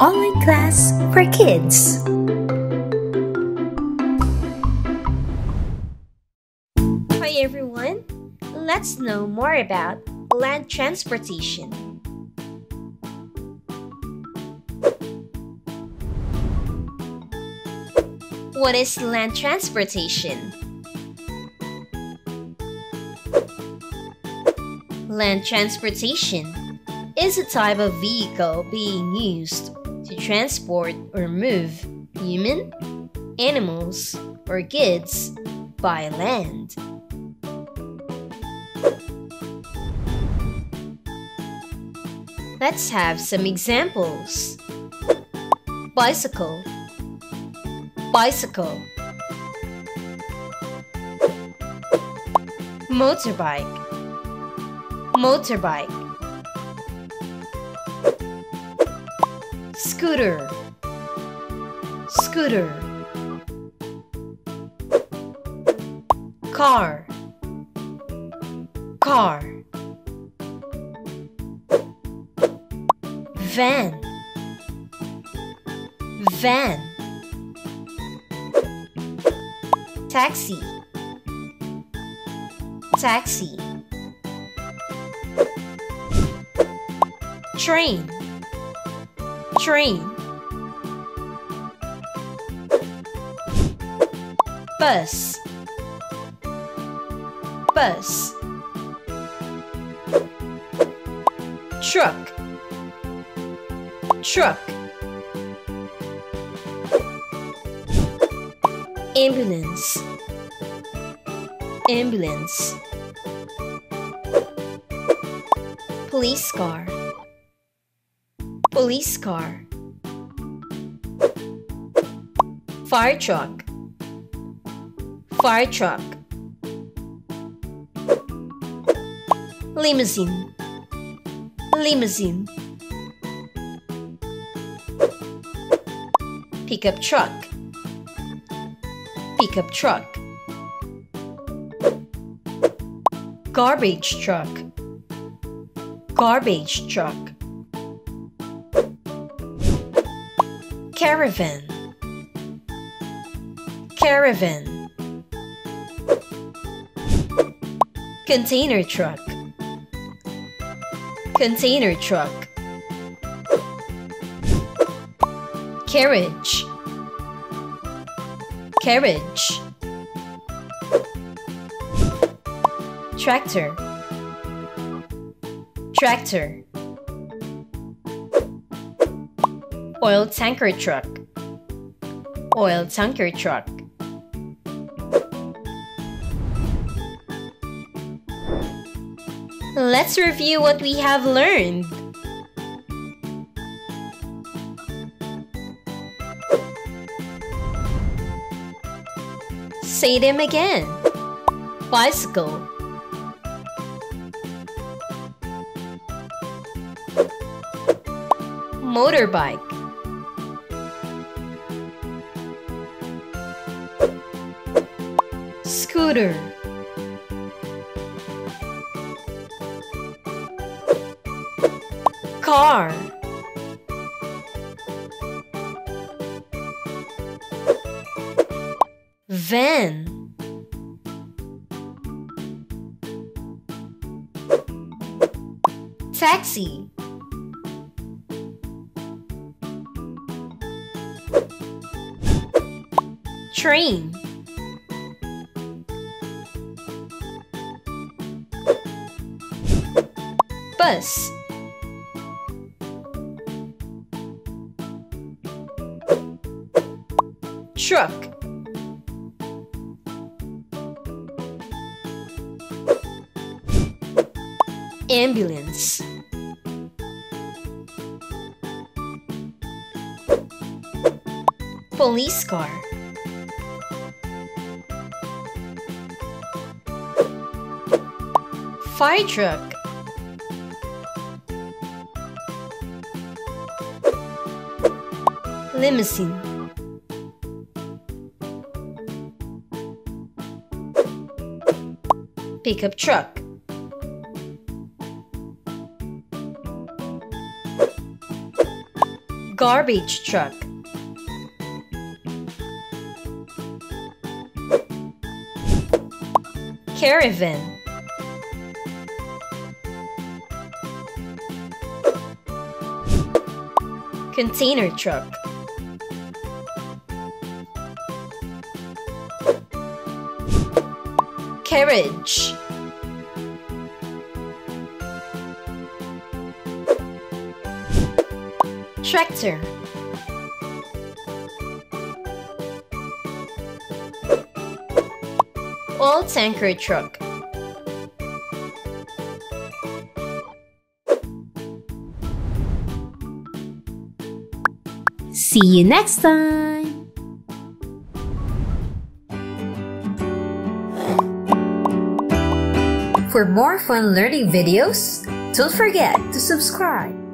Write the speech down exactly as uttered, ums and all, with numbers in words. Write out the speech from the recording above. Online Class for Kids. Hi everyone! Let's know more about land transportation. What is land transportation? Land transportation is a type of vehicle being used to transport or move human, animals, or goods by land. Let's have some examples. Bicycle, bicycle. Motorbike, motorbike. Scooter, scooter. Car, car. Van, van. Taxi, taxi. Train, train. Bus, bus. Truck, truck. Ambulance, ambulance. Police car, police car. Fire truck, fire truck. Limousine, limousine. Pickup truck, pickup truck. Garbage truck, garbage truck. Caravan, caravan. Container truck, container truck. Carriage, carriage. Tractor, tractor. Oil tanker truck, oil tanker truck. Let's review what we have learned. Say them again. Bicycle, motorbike, scooter, car, van, taxi, train, bus, truck, ambulance, police car, fire truck, limousine, pickup truck, Garbage truck. Caravan. Container truck. Carriage. Tractor. Oil tanker truck. See you next time! For more fun learning videos, don't forget to subscribe!